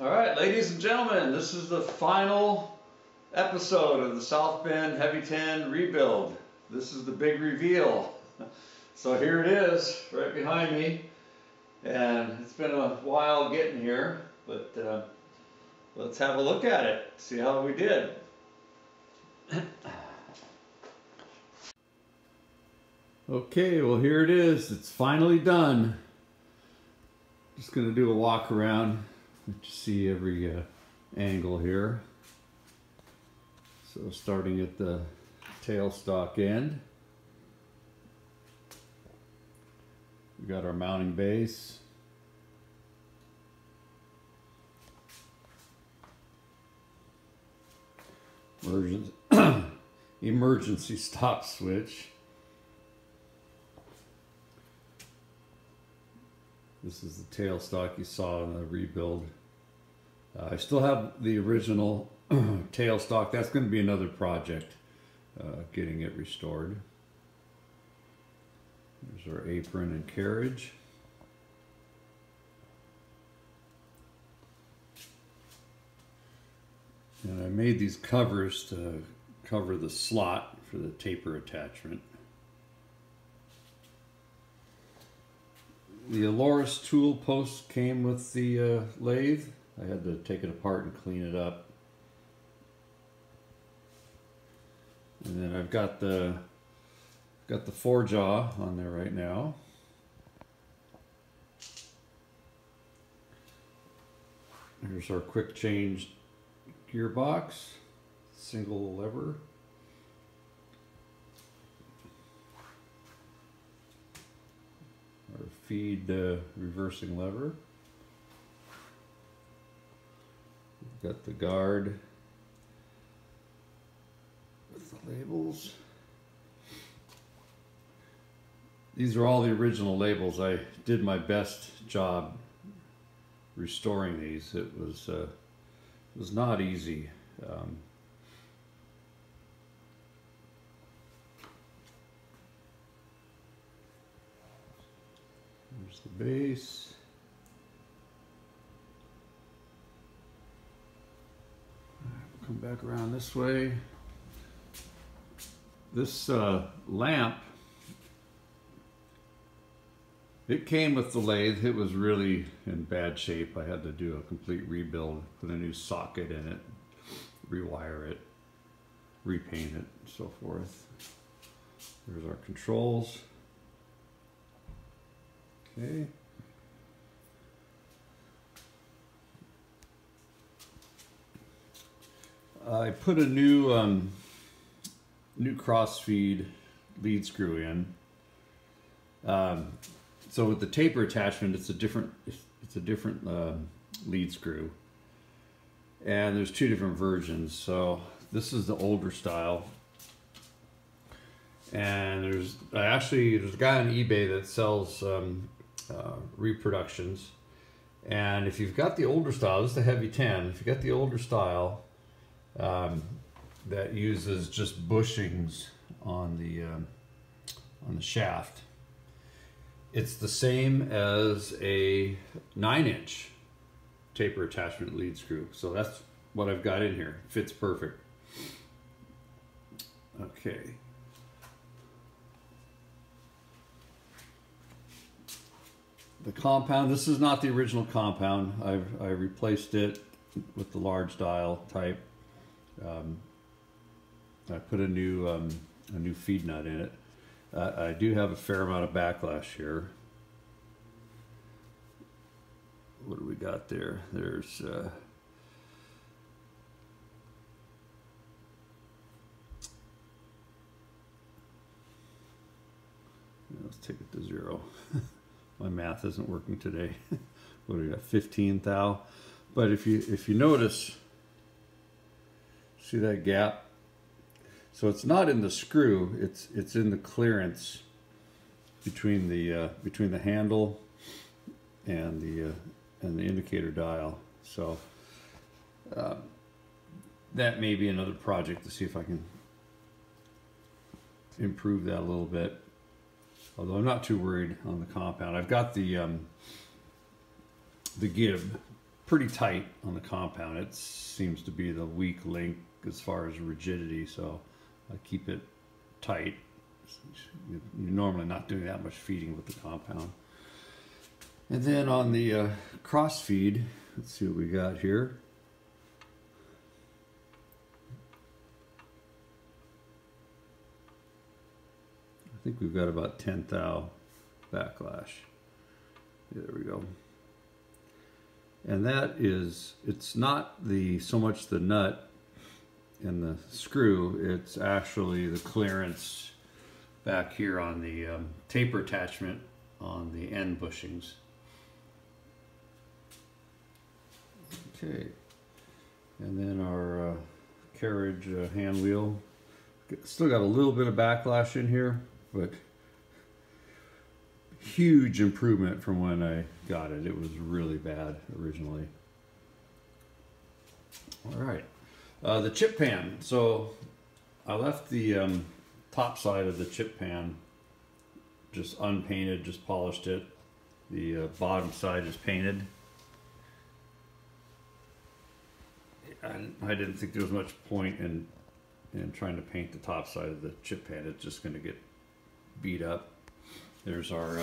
All right, ladies and gentlemen, this is the final episode of the South Bend Heavy 10 rebuild. This is the big reveal. So here it is, right behind me. And it's been a while getting here, but let's have a look at it, see how we did. Okay, well here it is. It's finally done. Just going to do a walk around. Let you see every angle here. So starting at the tailstock end, we got our mounting base. Emergency stop switch. This is the tailstock you saw in the rebuild. I still have the original tailstock. That's going to be another project, getting it restored. There's our apron and carriage. And I made these covers to cover the slot for the taper attachment. The Aloris tool post came with the lathe. I had to take it apart and clean it up. And then I've got the forejaw on there right now. Here's our quick change gearbox, single lever. Our feed reversing lever. We've got the guard with the labels. These are all the original labels. I did my best job restoring these. It was not easy. There's the base. We'll come back around this way. This lamp, it came with the lathe. It was really in bad shape. I had to do a complete rebuild, put a new socket in it, rewire it, repaint it, and so forth. There's our controls. Okay. I put a new crossfeed lead screw in. So with the taper attachment, it's a different lead screw, and there's two different versions. So this is the older style, and there's a guy on eBay that sells reproductions, and if you've got the older style, this is the Heavy 10. If you got the older style that uses just bushings on the shaft, it's the same as a 9-inch taper attachment lead screw. So that's what I've got in here. Fits perfect. Okay. The compound, this is not the original compound. I replaced it with the large dial type. I put a new feed nut in it. I do have a fair amount of backlash here. What do we got there? There's let's take it to zero. My math isn't working today. What do we got? 15 thou. But if you notice, see that gap? So it's not in the screw, it's in the clearance between the handle and the indicator dial. So that may be another project to see if I can improve that a little bit. Although I'm not too worried on the compound. I've got the gib pretty tight on the compound. It seems to be the weak link as far as rigidity, so I keep it tight. You're normally not doing that much feeding with the compound. And then on the cross feed, let's see what we got here. I think we've got about 10 thou backlash. Yeah, there we go. And that is, it's not the so much the nut and the screw, it's actually the clearance back here on the taper attachment on the end bushings. Okay, and then our carriage hand wheel. Still got a little bit of backlash in here, but huge improvement from when I got it. It was really bad originally. All right, the chip pan. So I left the top side of the chip pan just unpainted, just polished it. The bottom side is painted. I didn't think there was much point in trying to paint the top side of the chip pan. It's just going to get beat up. There's our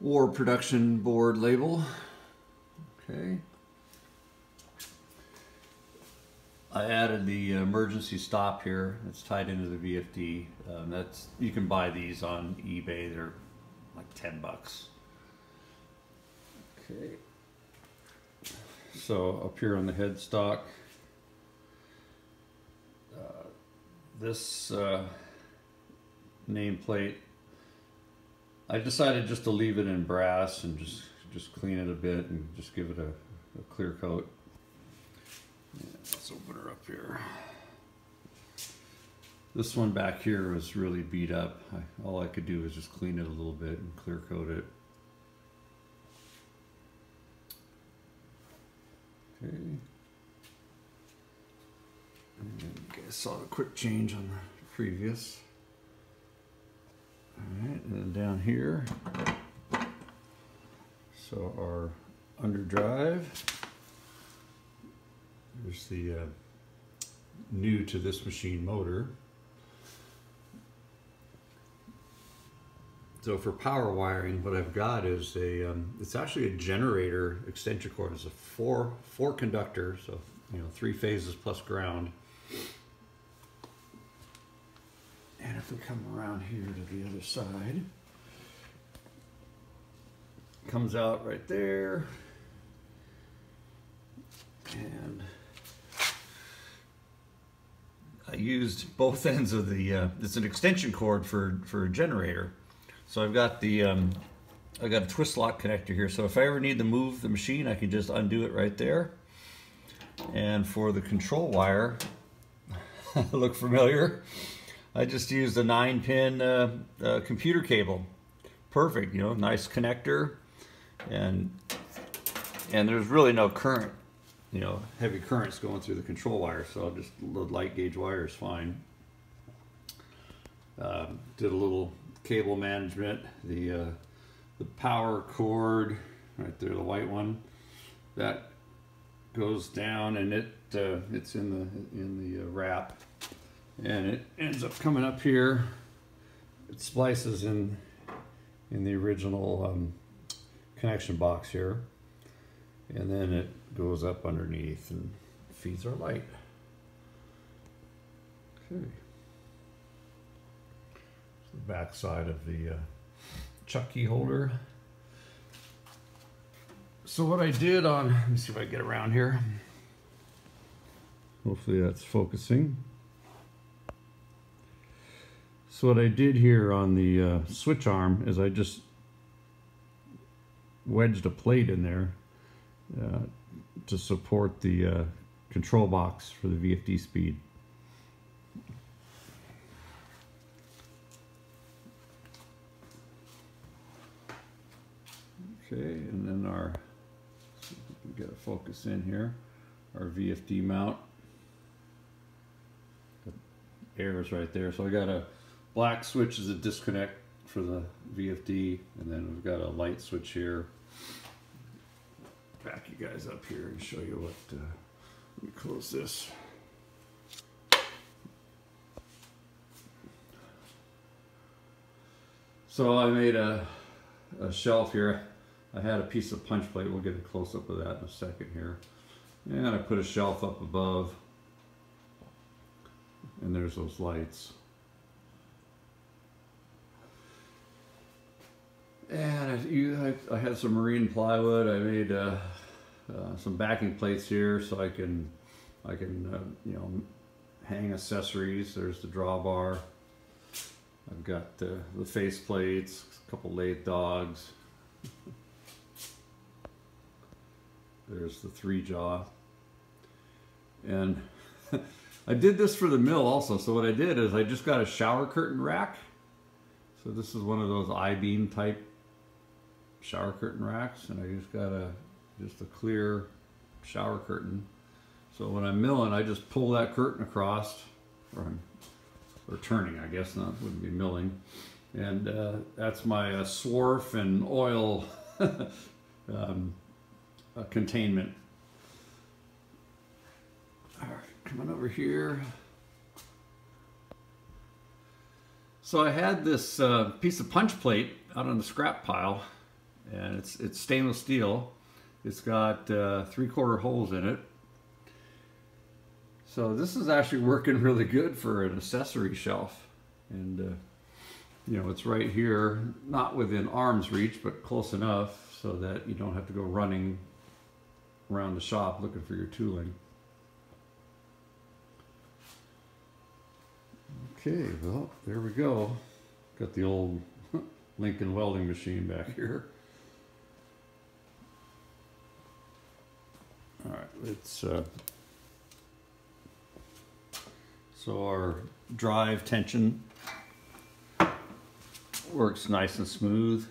war production board label. Okay. I added the emergency stop here. It's tied into the VFD. That's, you can buy these on eBay. They're like 10 bucks. Okay. So up here on the headstock, this nameplate, I decided just to leave it in brass and just clean it a bit and just give it a clear coat. Yeah, let's open her up here. This one back here was really beat up. All I could do was just clean it a little bit and clear coat it. Okay. And you guys saw a quick change on the previous. Alright, and then down here, so our underdrive. There's the new to this machine motor. So for power wiring, what I've got is a, it's actually a generator extension cord. It's a four conductor, so you know, 3 phases plus ground. And if we come around here to the other side, it comes out right there. And I used both ends of the, it's an extension cord for a generator. So I've got the, I've got a twist lock connector here. So if I ever need to move the machine, I can just undo it right there. And for the control wire, look familiar. I just used a 9-pin computer cable. Perfect, you know, nice connector. And there's really no current, you know, heavy currents going through the control wire, so just the light gauge wire is fine. Did a little cable management. The power cord, right there, the white one, that goes down and it it's in the wrap, and it ends up coming up here. It splices in the original connection box here, and then it goes up underneath and feeds our light. Okay, it's the back side of the chuck key holder. So what I did on, let me see if I can get around here. Hopefully that's focusing. So what I did here on the switch arm is I just wedged a plate in there to support the control box for the VFD speed. Okay, and then our, let's see if we can get a focus in here, our VFD mount. The air is right there, so I got a black switch is a disconnect for the VFD, and then we've got a light switch here. back you guys up here and show you what, let me close this. So I made a shelf here. I had a piece of punch plate, we'll get a close-up of that in a second here. And I put a shelf up above, and there's those lights. And I had some marine plywood. I made some backing plates here so I can you know, hang accessories. There's the drawbar. I've got the face plates, a couple lathe dogs. There's the three jaw. And I did this for the mill also. So what I did is I just got a shower curtain rack. So this is one of those I-beam type shower curtain racks, and I just got a clear shower curtain. So when I'm milling, I just pull that curtain across, or turning, I guess, not wouldn't be milling. And that's my swarf and oil containment. All right, coming over here. So I had this piece of punch plate out on the scrap pile, and it's stainless steel. It's got 3/4 holes in it. So this is actually working really good for an accessory shelf. And you know, it's right here, not within arm's reach, but close enough so that you don't have to go running around the shop looking for your tooling. Okay, well, there we go. Got the old Lincoln welding machine back here. All right, let's, so our drive tension works nice and smooth.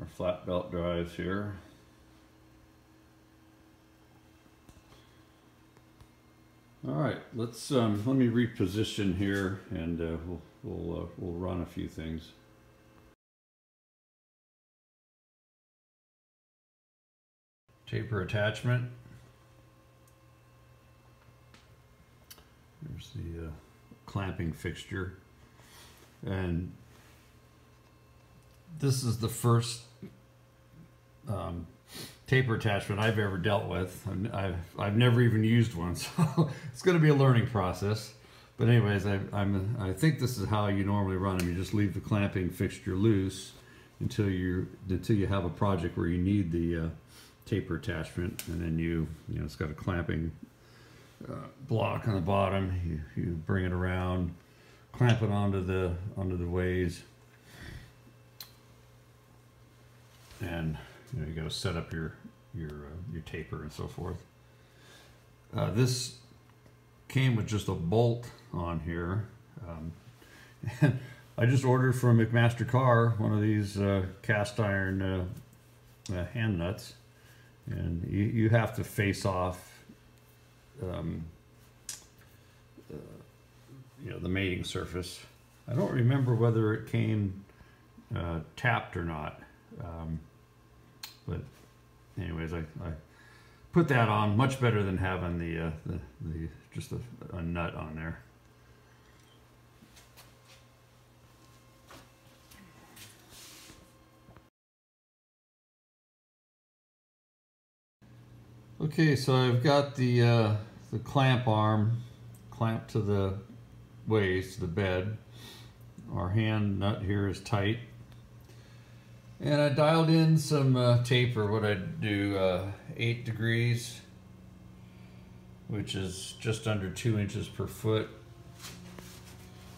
Our flat belt drives here. All right, let's let me reposition here, and we'll run a few things. Taper attachment. There's the clamping fixture, and this is the first taper attachment I've ever dealt with. I've never even used one, so it's going to be a learning process. But anyways, I think this is how you normally run them. You just leave the clamping fixture loose until you have a project where you need the taper attachment, and then you know, it's got a clamping block on the bottom. You bring it around, clamp it onto the ways, and you know, you got to set up your taper and so forth. This came with just a bolt on here. And I just ordered from McMaster-Carr one of these cast iron hand nuts, and you have to face off, you know, the mating surface. I don't remember whether it came tapped or not. But anyways, I put that on. Much better than having the just a nut on there. Okay, so I've got the clamp arm clamped to the ways, to the bed. Our hand nut here is tight. And I dialed in some taper. What I do, 8 degrees, which is just under 2 inches per foot.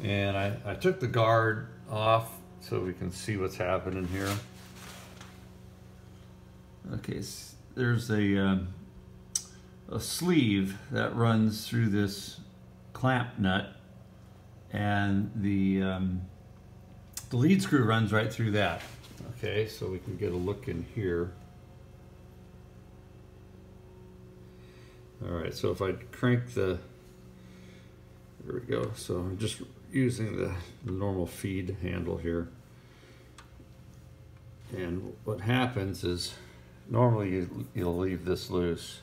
And I took the guard off so we can see what's happening here. Okay, so there's a sleeve that runs through this clamp nut, and the lead screw runs right through that. Okay, so we can get a look in here. All right, so if I crank the, there we go. So I'm just using the normal feed handle here. And what happens is normally you'll leave this loose,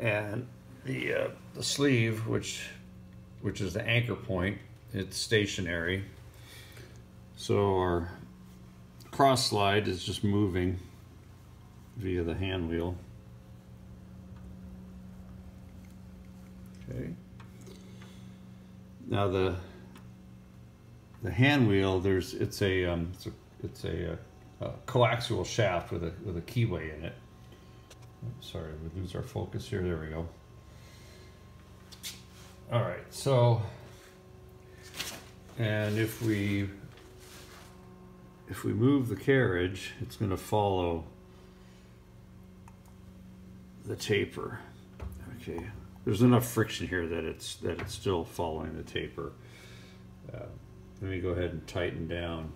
and the sleeve, which is the anchor point, it's stationary. So our cross slide is just moving via the hand wheel. Okay. Now the hand wheel, it's a coaxial shaft with a keyway in it. Sorry, we lose our focus here. There we go. All right. So, and if we move the carriage, it's going to follow the taper. Okay. There's enough friction here that it's still following the taper. Let me go ahead and tighten down.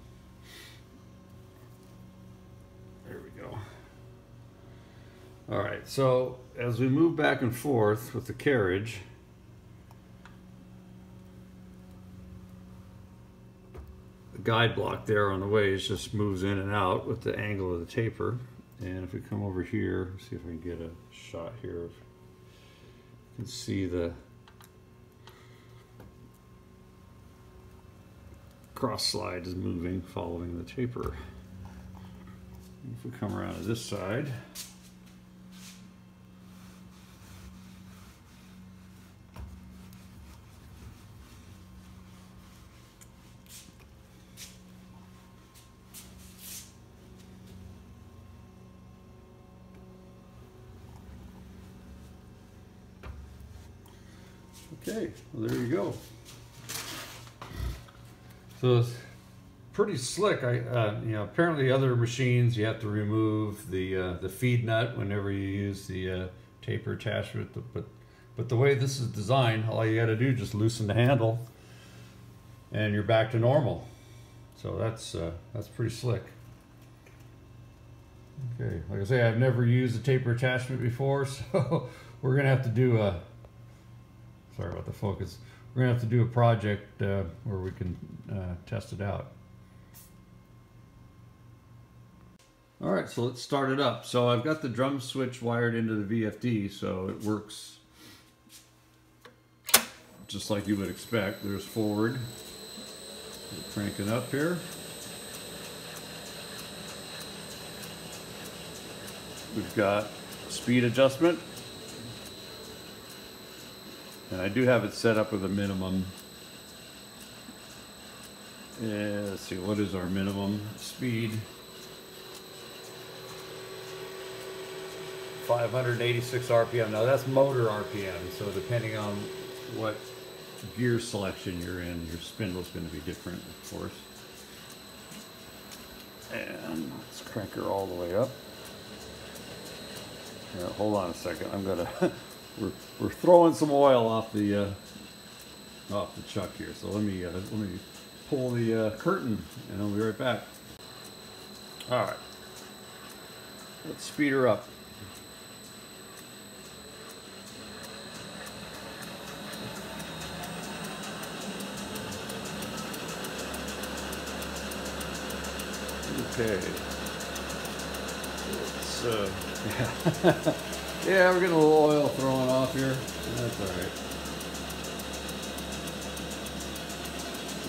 There we go. All right, so as we move back and forth with the carriage, the guide block there on the ways just moves in and out with the angle of the taper. And if we come over here, see if we can get a shot here of, you can see the cross slide is moving, following the taper. If we come around to this side, okay, well, there you go. So it's pretty slick. Apparently other machines you have to remove the feed nut whenever you use the taper attachment, but the way this is designed, all you got to do is just loosen the handle, and you're back to normal. So that's pretty slick. Okay, like I say, I've never used a taper attachment before, so we're gonna have to do a. Sorry about the focus. We're gonna have to do a project where we can test it out. All right, so let's start it up. So I've got the drum switch wired into the VFD, so it works just like you would expect. There's forward. We'll crank it up here. We've got speed adjustment. And I do have it set up with a minimum. Yeah, let's see, what is our minimum speed? 586 RPM. Now that's motor RPM, so depending on what gear selection you're in, your spindle's going to be different, of course. And let's crank her all the way up. Now, hold on a second, I'm going to... We're throwing some oil off the chuck here, so let me pull the curtain, and I'll be right back. All right, let's speed her up. Okay, let's yeah. Yeah, we're getting a little oil thrown off here. That's all right.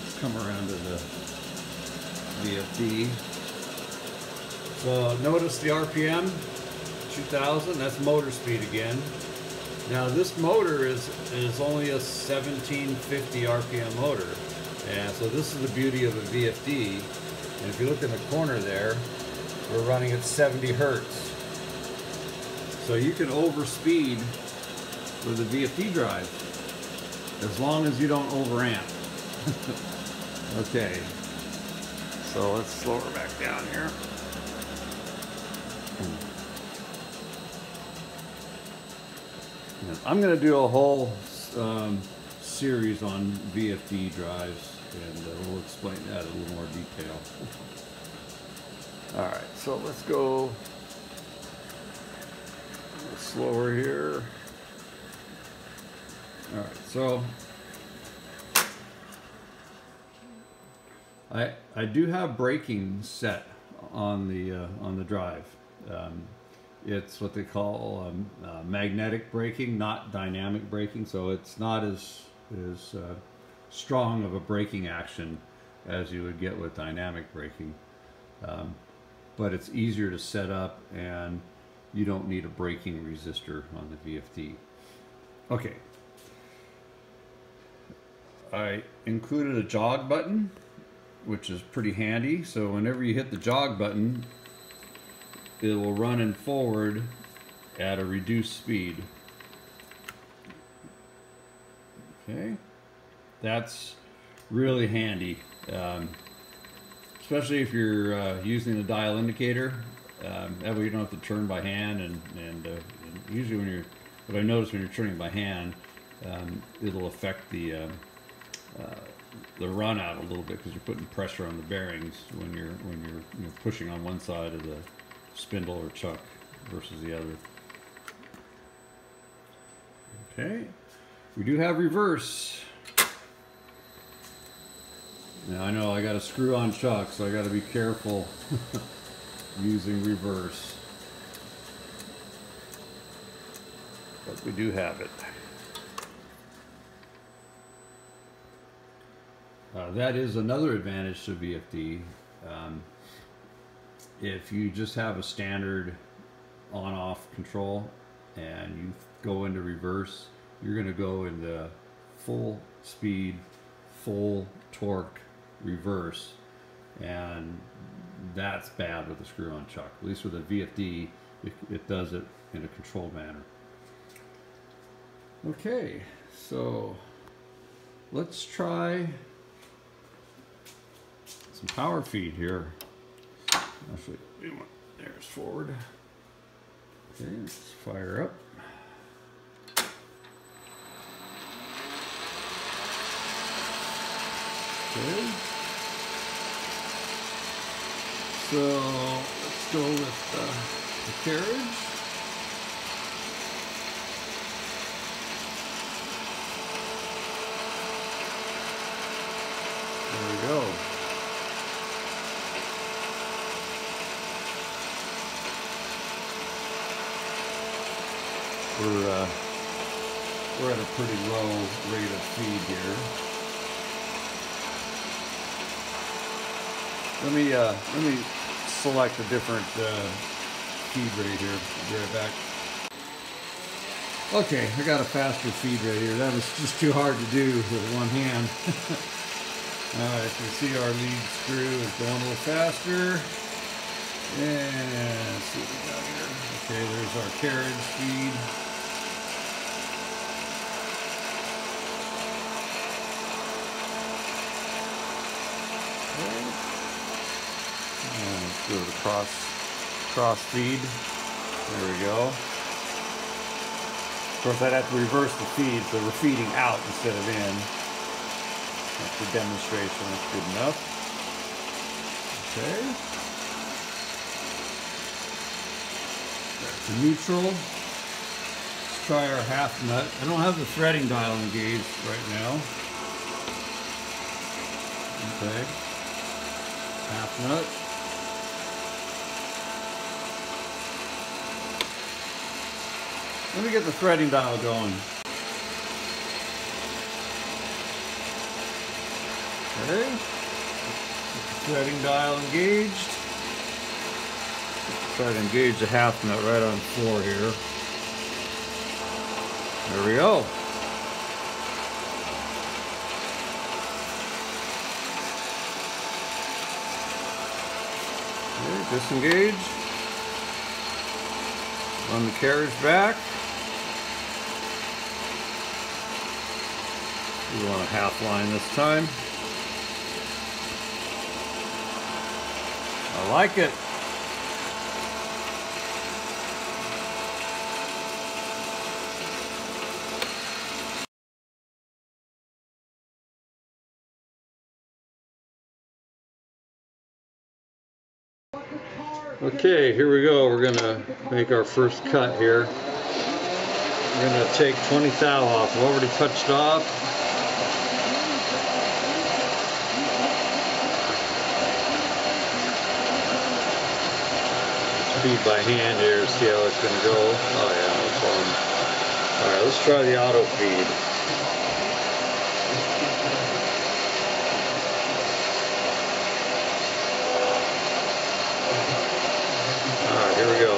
Let's come around to the VFD. So notice the RPM, 2,000. That's motor speed again. Now this motor is only a 1750 RPM motor, and so this is the beauty of a VFD. And if you look in the corner there, we're running at 70 hertz. So you can overspeed with a VFD drive as long as you don't overamp. Okay, so let's slow her back down here. And I'm going to do a whole series on VFD drives, and we'll explain that in a little more detail. All right, so let's go. Slower here. All right, so I do have braking set on the drive. It's what they call magnetic braking, not dynamic braking, so it's not as strong of a braking action as you would get with dynamic braking, but it's easier to set up and you don't need a braking resistor on the VFD. Okay, I included a jog button, which is pretty handy. So whenever you hit the jog button, it will run in forward at a reduced speed. Okay, that's really handy, especially if you're using the dial indicator. That way you don't have to turn by hand, and usually when you're, what I notice when you're turning by hand, it'll affect the run out a little bit because you're putting pressure on the bearings when you're pushing on one side of the spindle or chuck versus the other. Okay, we do have reverse. Now I know I got a screw on chuck, so I got to be careful using reverse, but we do have it. That is another advantage to VFD. If you just have a standard on-off control and you go into reverse, you're going to go into full speed, full torque reverse, and that's bad with a screw-on chuck. At least with a VFD, it does it in a controlled manner. Okay, so let's try some power feed here. Actually, there's forward. Okay, let's fire up. Okay. So let's go with the carriage. There we go. We're at a pretty low rate of feed here. Let me select a different feed rate here. I'll be right back. Okay, I got a faster feed rate here. That was just too hard to do with one hand. Alright, so you see our lead screw is going a little faster. And let's see what we got here. Okay, there's our carriage feed. Do the cross feed. There we go. Of course, I'd have to reverse the feed, so we're feeding out instead of in. That's the demonstration. That's good enough. Okay. Back to neutral. Let's try our half nut. I don't have the threading dial engaged right now. Okay. Half nut. Let me get the threading dial going. Okay. Threading dial engaged. Let's try to engage the half nut right on the floor here. There we go. Okay, disengage. Run the carriage back. We want a half line this time. I like it. Okay, here we go. We're gonna make our first cut here. We're gonna take 20 thou off. I've already touched off. feed by hand here to see how it's going to go. Oh yeah, no problem. All right, let's try the auto feed. All right, here we go.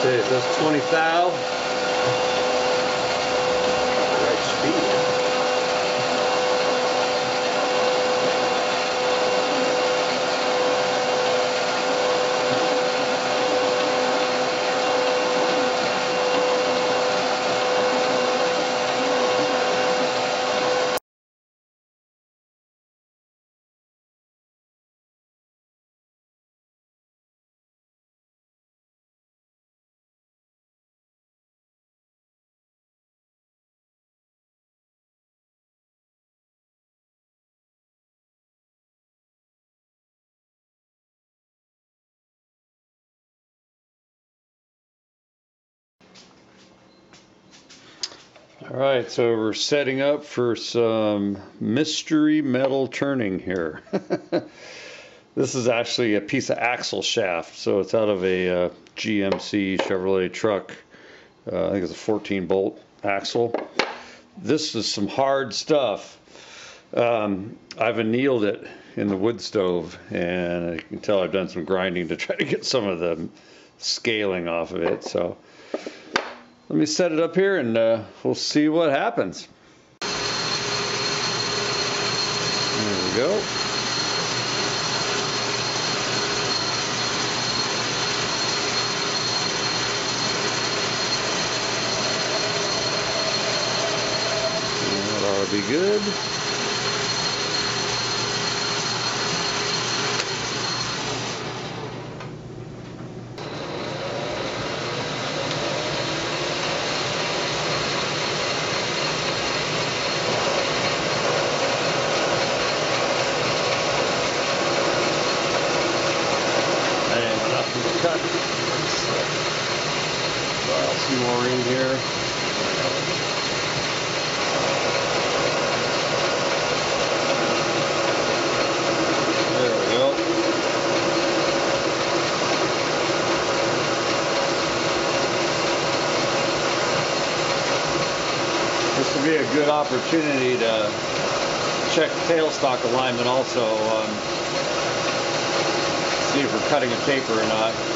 Okay, so that's 20 thou. All right, so we're setting up for some mystery metal turning here. This is actually a piece of axle shaft, so it's out of a GMC Chevrolet truck. I think it's a 14-bolt axle. This is some hard stuff. I've annealed it in the wood stove, and you can tell I've done some grinding to try to get some of the scaling off of it. So let me set it up here and we'll see what happens. There we go. That ought to be good. Good opportunity to check tailstock alignment also, see if we're cutting a taper or not.